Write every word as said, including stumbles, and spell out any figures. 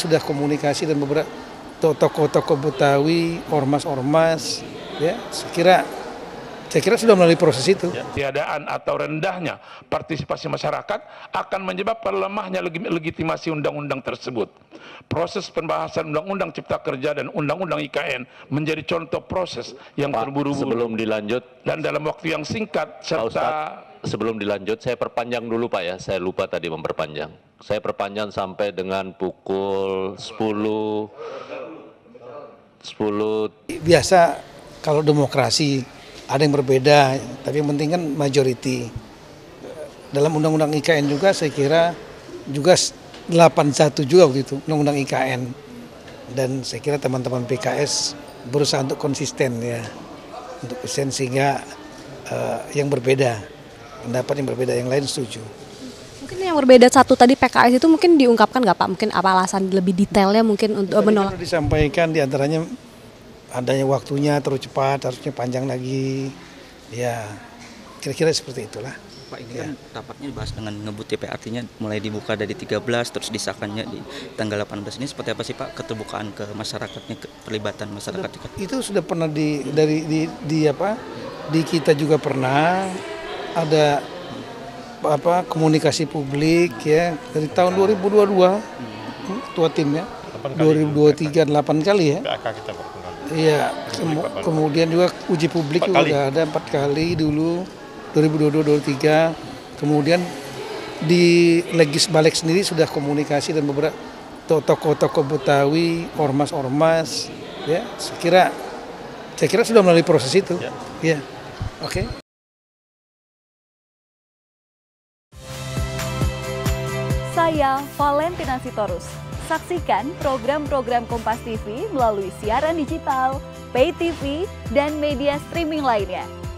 Sudah komunikasi dan beberapa tokoh-tokoh Betawi, ormas-ormas, ya saya kira, saya kira sudah melalui proses itu. Tiadaan atau rendahnya partisipasi masyarakat akan menyebabkan lemahnya leg legitimasi undang-undang tersebut. Proses pembahasan Undang-Undang Cipta Kerja dan Undang-Undang I K N menjadi contoh proses yang terburu-buru. Sebelum dilanjut dan dalam waktu yang singkat serta... Ustadz, sebelum dilanjut saya perpanjang dulu Pak ya, saya lupa tadi memperpanjang. Saya perpanjang sampai dengan pukul sepuluh. Biasa kalau demokrasi ada yang berbeda, tapi yang penting kan majority. Dalam Undang-Undang I K N juga saya kira juga delapan puluh satu juga begitu, Undang-Undang I K N. Dan saya kira teman-teman P K S berusaha untuk konsisten ya, untuk konsisten sehingga uh, yang berbeda, pendapat yang berbeda yang lain setuju. Mungkin yang berbeda satu tadi P K S itu mungkin diungkapkan nggak Pak? Mungkin apa alasan lebih detailnya mungkin untuk menolak? Disampaikan diantaranya adanya waktunya terlalu cepat, harusnya panjang lagi, ya kira-kira seperti itulah. Pak, ini ya. Kan rapatnya dibahas dengan ngebut T P, artinya mulai dibuka dari tiga belas, terus disahkannya di tanggal delapan belas ini, seperti apa sih Pak keterbukaan ke masyarakatnya, ke perlibatan masyarakat? Sudah, itu sudah pernah di dari di, di apa di kita juga pernah ada apa komunikasi publik ya dari tahun dua ribu dua puluh dua ketua timnya dua ribu dua puluh tiga delapan kali ya. Iya, kemudian juga uji publik juga udah ada empat kali dulu dua ribu dua puluh dua dua ribu dua puluh tiga, kemudian di Legis Balek sendiri sudah komunikasi dan beberapa tokoh-tokoh Betawi, ormas-ormas, ya saya kira, saya kira sudah melalui proses itu, ya, ya. Oke. Okay. Saya Valentina Sitorus. Saksikan program-program Kompas T V melalui siaran digital, pay T V, dan media streaming lainnya.